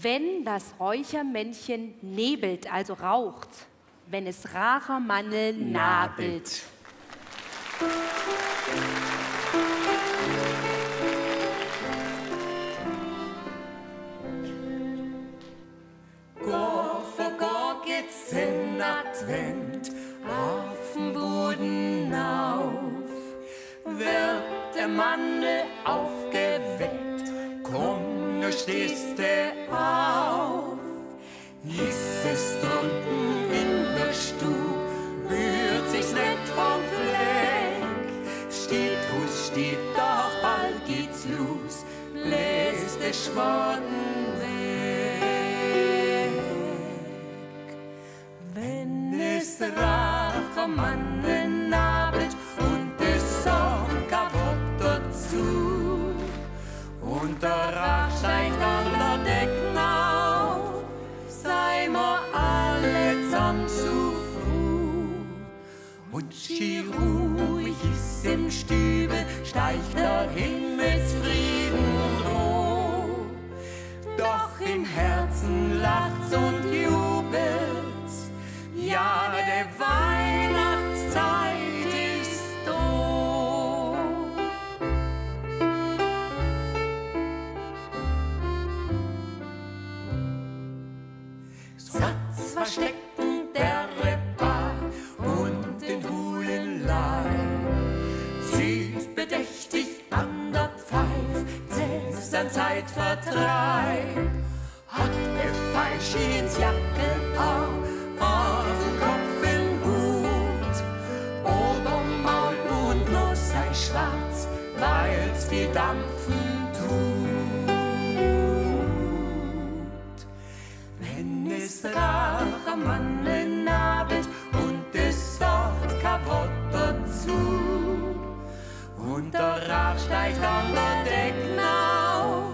Wenn das Räuchermännchen nebelt, also raucht, wenn es Raachermannel nabelt. Go for go geht's in Advent auf dem Boden auf. Wird der Mannel aufgeweckt, komm, du stehst auf. Ist es drunten in der Stube, rührt sich nicht vom Fleck. Steht Ruß, steht doch, bald geht's los, bläst der Schwaden weg. Wenn es Raachermannel nabelt und es auch kaputt dazu, und der Rach steigt an der Decken auf, sei mir alle zusammen zu früh. Und schi ruhig ist im Stübe, steigt der Himmelsfrieden roh. Doch im Herzen lacht's und jubelt's, ja, der Weihnachtszeit. Verstecken der Rebar und den hohlen Leib zieht bedächtig an der Pfeif, zählt sein Zeitvertreib. Hat er Feinschins Jacke auf den Kopf in Hut, Obermaul und Nuss sei schwarz, weil's viel dampfen tut. Wenn es Raachermannel nabelt und es saugt kaputt dazu. Und der Rauch steigt an der Decken auf,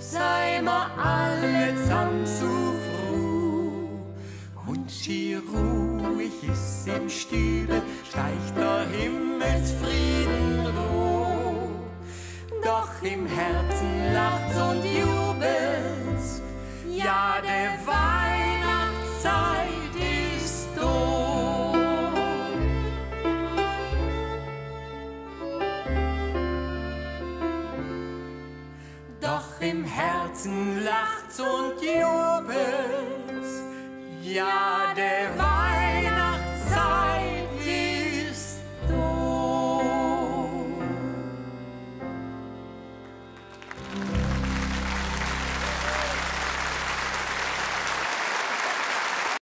sei mir alle zusammen zu froh. Und schier ruhig ist im Stübe, steigt der Himmelsfrieden roh. Doch im Herzen lacht's und jubelt's, ja, der Wein. Zeit ist doof. Doch im Herzen lacht's und jubelt's, ja, der